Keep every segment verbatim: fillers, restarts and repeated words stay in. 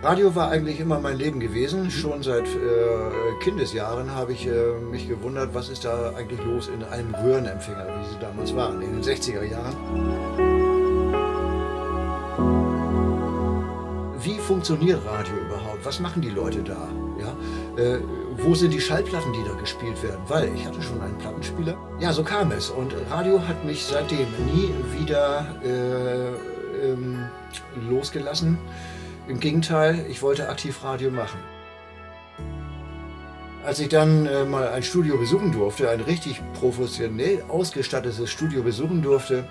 Radio war eigentlich immer mein Leben gewesen. Schon seit äh, Kindesjahren habe ich äh, mich gewundert, was ist da eigentlich los in einem Röhrenempfänger, wie sie damals waren, in den sechziger Jahren. Wie funktioniert Radio überhaupt? Was machen die Leute da? Ja? Äh, wo sind die Schallplatten, die da gespielt werden? Weil ich hatte schon einen Plattenspieler. Ja, so kam es. Und Radio hat mich seitdem nie wieder äh, ähm, losgelassen. Im Gegenteil, ich wollte aktiv Radio machen. Als ich dann äh, mal ein Studio besuchen durfte, ein richtig professionell ausgestattetes Studio besuchen durfte,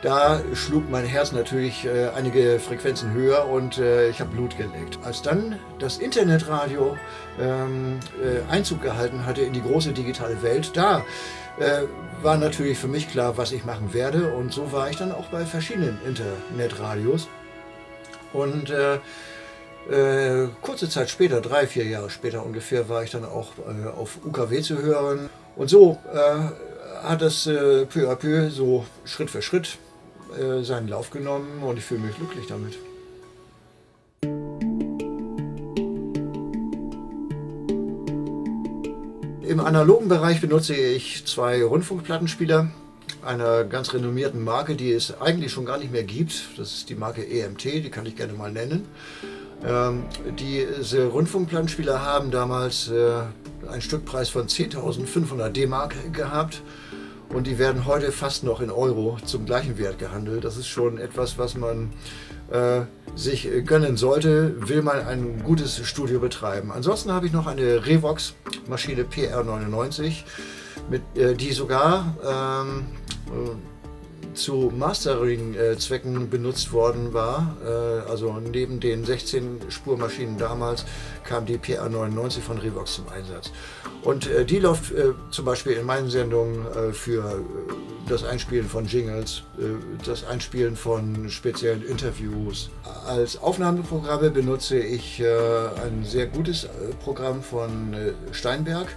da schlug mein Herz natürlich äh, einige Frequenzen höher und äh, ich habe Blut geleckt. Als dann das Internetradio ähm, äh, Einzug gehalten hatte in die große digitale Welt, da äh, war natürlich für mich klar, was ich machen werde. Und so war ich dann auch bei verschiedenen Internetradios. Und äh, äh, kurze Zeit später, drei, vier Jahre später ungefähr, war ich dann auch äh, auf U K W zu hören. Und so äh, hat das äh, peu à peu, so Schritt für Schritt, äh, seinen Lauf genommen und ich fühle mich glücklich damit. Im analogen Bereich benutze ich zwei Rundfunkplattenspieler einer ganz renommierten Marke, die es eigentlich schon gar nicht mehr gibt. Das ist die Marke E M T, die kann ich gerne mal nennen. Ähm, diese Rundfunkplattenspieler haben damals äh, einen Stückpreis von zehntausendfünfhundert D-Mark gehabt und die werden heute fast noch in Euro zum gleichen Wert gehandelt. Das ist schon etwas, was man äh, sich gönnen sollte, will man ein gutes Studio betreiben. Ansonsten habe ich noch eine Revox Maschine P R neunundneunzig, mit, äh, die sogar ähm, zu Mastering-Zwecken benutzt worden war. Also neben den sechzehn Spurmaschinen damals kam die P A neunundneunzig von Revox zum Einsatz. Und die läuft zum Beispiel in meinen Sendungen für das Einspielen von Jingles, das Einspielen von speziellen Interviews. Als Aufnahmeprogramme benutze ich ein sehr gutes Programm von Steinberg.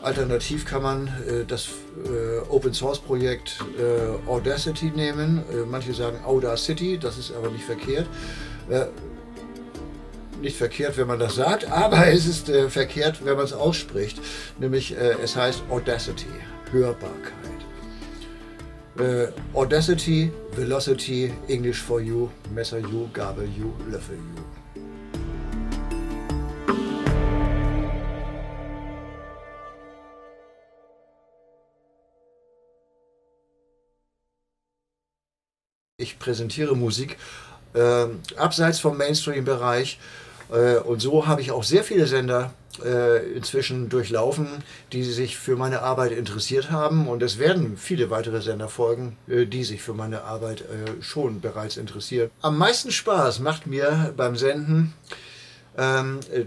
Alternativ kann man äh, das äh, Open-Source-Projekt äh, Audacity nehmen. Äh, manche sagen Audacity, das ist aber nicht verkehrt. Äh, nicht verkehrt, wenn man das sagt, aber es ist äh, verkehrt, wenn man es ausspricht. Nämlich äh, es heißt Audacity, Hörbarkeit. Äh, Audacity, Velocity, English for you, Messer you, Gabel you, Löffel you. Ich präsentiere Musik äh, abseits vom Mainstream-Bereich äh, und so habe ich auch sehr viele Sender äh, inzwischen durchlaufen, die sich für meine Arbeit interessiert haben und es werden viele weitere Sender folgen, äh, die sich für meine Arbeit äh, schon bereits interessieren. Am meisten Spaß macht mir beim Senden ähm, äh,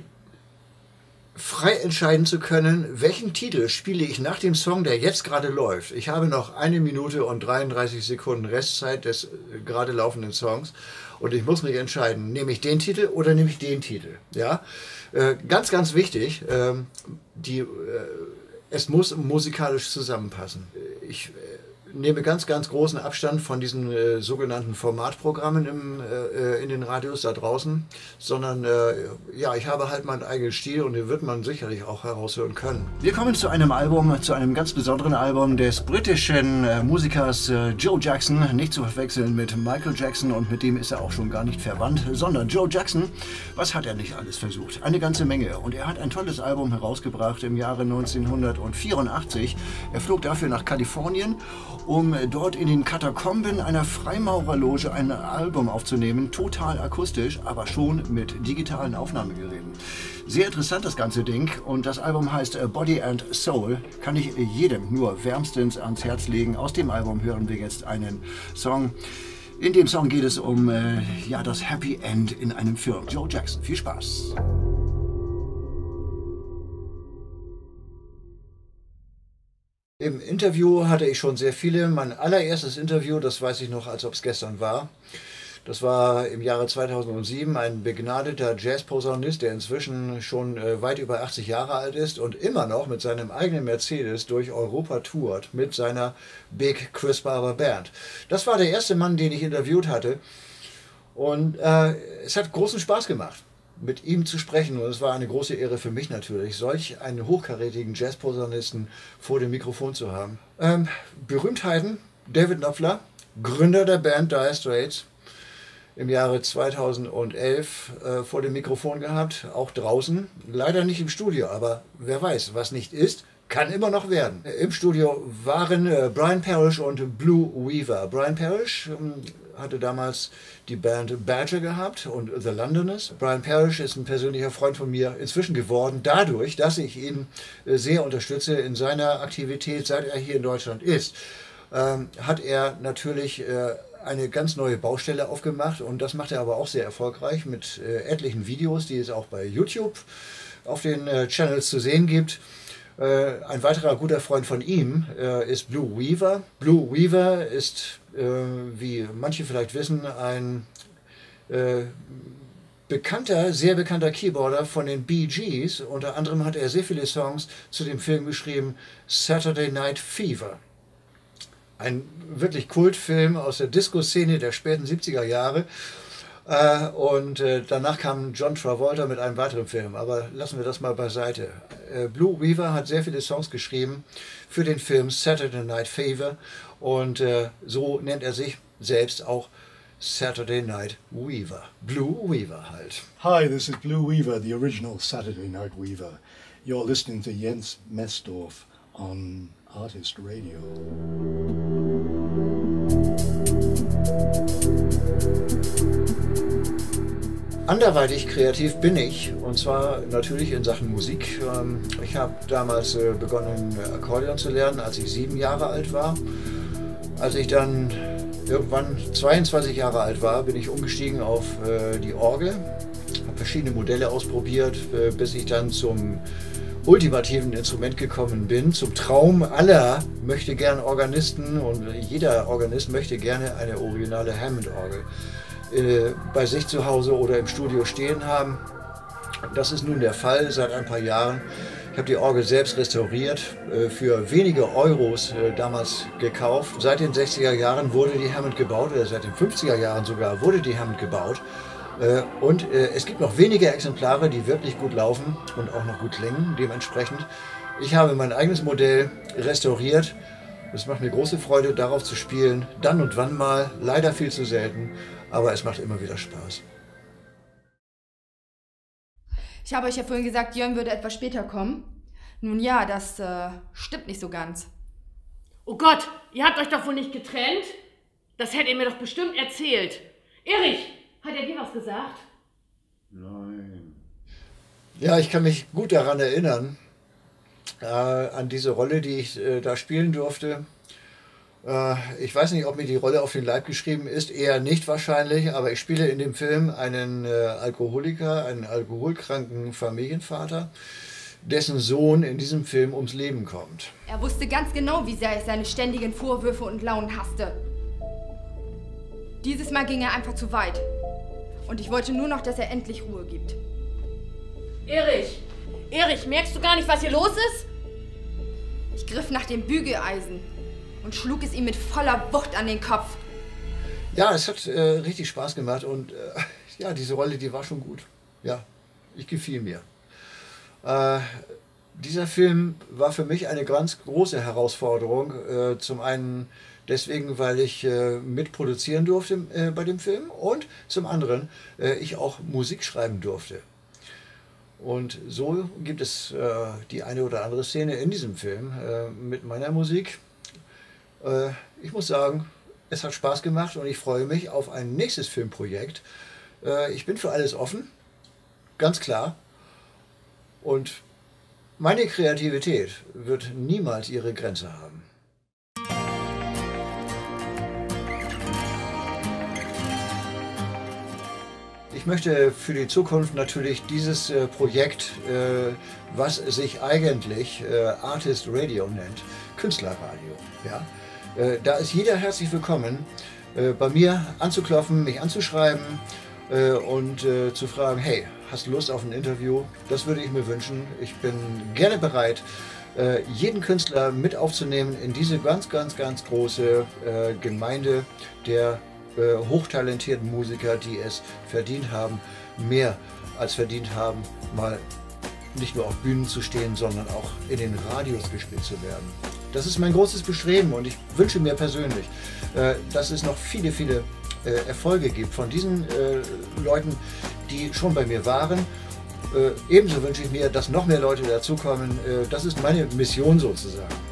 frei entscheiden zu können, welchen Titel spiele ich nach dem Song, der jetzt gerade läuft. Ich habe noch eine Minute und dreiunddreißig Sekunden Restzeit des gerade laufenden Songs und ich muss mich entscheiden, nehme ich den Titel oder nehme ich den Titel. Ja? Äh, ganz, ganz wichtig, äh, die, äh, es muss musikalisch zusammenpassen. Ich äh, nehme ganz, ganz großen Abstand von diesen äh, sogenannten Formatprogrammen im, äh, in den Radios da draußen, sondern äh, ja, ich habe halt meinen eigenen Stil und den wird man sicherlich auch heraushören können. Wir kommen zu einem Album, zu einem ganz besonderen Album des britischen äh, Musikers äh, Joe Jackson, nicht zu verwechseln mit Michael Jackson und mit dem ist er auch schon gar nicht verwandt, sondern Joe Jackson. Was hat er nicht alles versucht? Eine ganze Menge und er hat ein tolles Album herausgebracht im Jahre neunzehnhundertvierundachtzig. Er flog dafür nach Kalifornien, um dort in den Katakomben einer Freimaurerloge ein Album aufzunehmen, total akustisch, aber schon mit digitalen Aufnahmegeräten. Sehr interessant das ganze Ding und das Album heißt Body and Soul, kann ich jedem nur wärmstens ans Herz legen. Aus dem Album hören wir jetzt einen Song. In dem Song geht es um äh, ja, das Happy End in einem Film. Joe Jackson, viel Spaß! Im Interview hatte ich schon sehr viele. Mein allererstes Interview, das weiß ich noch, als ob es gestern war. Das war im Jahre zweitausendsieben, ein begnadeter Jazz-Posaunist, der inzwischen schon äh, weit über achtzig Jahre alt ist und immer noch mit seinem eigenen Mercedes durch Europa tourt, mit seiner Big Chris Barber Band. Das war der erste Mann, den ich interviewt hatte und äh, es hat großen Spaß gemacht. mit ihm zu sprechen. Und es war eine große Ehre für mich natürlich, solch einen hochkarätigen Jazz-Posaunisten vor dem Mikrofon zu haben. Ähm, Berühmtheiten, David Knopfler, Gründer der Band Dire Straits, im Jahre zweitausendelf äh, vor dem Mikrofon gehabt, auch draußen. Leider nicht im Studio, aber wer weiß, was nicht ist, kann immer noch werden. Im Studio waren äh, Brian Parrish und Blue Weaver. Brian Parrish ähm, hatte damals die Band Badger gehabt und The Londoners. Brian Parrish ist ein persönlicher Freund von mir inzwischen geworden, dadurch, dass ich ihn äh, sehr unterstütze in seiner Aktivität, seit er hier in Deutschland ist. Ähm, hat er natürlich äh, eine ganz neue Baustelle aufgemacht, und das macht er aber auch sehr erfolgreich mit äh, etlichen Videos, die es auch bei YouTube auf den äh, Channels zu sehen gibt. Äh, ein weiterer guter Freund von ihm äh, ist Blue Weaver. Blue Weaver ist, äh, wie manche vielleicht wissen, ein äh, bekannter, sehr bekannter Keyboarder von den Bee Gees. Unter anderem hat er sehr viele Songs zu dem Film geschrieben, Saturday Night Fever. Ein wirklich Kultfilm aus der Disco-Szene der späten siebziger Jahre. Und danach kam John Travolta mit einem weiteren Film. Aber lassen wir das mal beiseite. Blue Weaver hat sehr viele Songs geschrieben für den Film Saturday Night Fever. Und so nennt er sich selbst auch Saturday Night Weaver. Blue Weaver halt. Hi, this is Blue Weaver, the original Saturday Night Weaver. You're listening to Jens Messtorff on Artist Radio. Anderweitig kreativ bin ich, und zwar natürlich in Sachen Musik. Ich habe damals begonnen, Akkordeon zu lernen, als ich sieben Jahre alt war. Als ich dann irgendwann zweiundzwanzig Jahre alt war, bin ich umgestiegen auf die Orgel, habe verschiedene Modelle ausprobiert, bis ich dann zum ultimativen Instrument gekommen bin, zum Traum aller möchte gern Organisten, und jeder Organist möchte gerne eine originale Hammond-Orgel äh, bei sich zu Hause oder im Studio stehen haben. Das ist nun der Fall seit ein paar Jahren. Ich habe die Orgel selbst restauriert, äh, für wenige Euros äh, damals gekauft. Seit den sechziger Jahren wurde die Hammond gebaut, oder seit den fünfziger Jahren sogar wurde die Hammond gebaut. Und äh, es gibt noch wenige Exemplare, die wirklich gut laufen und auch noch gut klingen, dementsprechend. Ich habe mein eigenes Modell restauriert. Es macht mir große Freude, darauf zu spielen. Dann und wann mal, leider viel zu selten, aber es macht immer wieder Spaß. Ich habe euch ja vorhin gesagt, Jörn würde etwas später kommen. Nun ja, das äh, stimmt nicht so ganz. Oh Gott, ihr habt euch doch wohl nicht getrennt? Das hättet ihr mir doch bestimmt erzählt. Erich! Hat er dir was gesagt? Nein. Ja, ich kann mich gut daran erinnern, äh, an diese Rolle, die ich äh, da spielen durfte. Äh, ich weiß nicht, ob mir die Rolle auf den Leib geschrieben ist, eher nicht wahrscheinlich, aber ich spiele in dem Film einen äh, Alkoholiker, einen alkoholkranken Familienvater, dessen Sohn in diesem Film ums Leben kommt. Er wusste ganz genau, wie sehr ich seine ständigen Vorwürfe und Launen hasste. Dieses Mal ging er einfach zu weit. Und ich wollte nur noch, dass er endlich Ruhe gibt. Erich! Erich, merkst du gar nicht, was hier los ist? Ich griff nach dem Bügeleisen und schlug es ihm mit voller Wucht an den Kopf. Ja, es hat äh, richtig Spaß gemacht, und äh, ja, diese Rolle, die war schon gut. Ja, ich gefiel mir. Äh, dieser Film war für mich eine ganz große Herausforderung. Äh, zum einen deswegen, weil ich äh, mitproduzieren durfte äh, bei dem Film, und zum anderen, äh, ich auch Musik schreiben durfte. Und so gibt es äh, die eine oder andere Szene in diesem Film äh, mit meiner Musik. Äh, ich muss sagen, es hat Spaß gemacht, und ich freue mich auf ein nächstes Filmprojekt. Äh, ich bin für alles offen, ganz klar. Und meine Kreativität wird niemals ihre Grenze haben. Ich möchte für die Zukunft natürlich dieses äh, Projekt, äh, was sich eigentlich äh, Artist Radio nennt, Künstlerradio. Ja? Äh, da ist jeder herzlich willkommen, äh, bei mir anzuklopfen, mich anzuschreiben äh, und äh, zu fragen, hey, hast du Lust auf ein Interview? Das würde ich mir wünschen. Ich bin gerne bereit, äh, jeden Künstler mit aufzunehmen in diese ganz, ganz, ganz große äh, Gemeinde der hochtalentierten Musiker, die es verdient haben, mehr als verdient haben, mal nicht nur auf Bühnen zu stehen, sondern auch in den Radios gespielt zu werden. Das ist mein großes Bestreben und ich wünsche mir persönlich, dass es noch viele, viele Erfolge gibt von diesen Leuten, die schon bei mir waren. Ebenso wünsche ich mir, dass noch mehr Leute dazukommen. Das ist meine Mission sozusagen.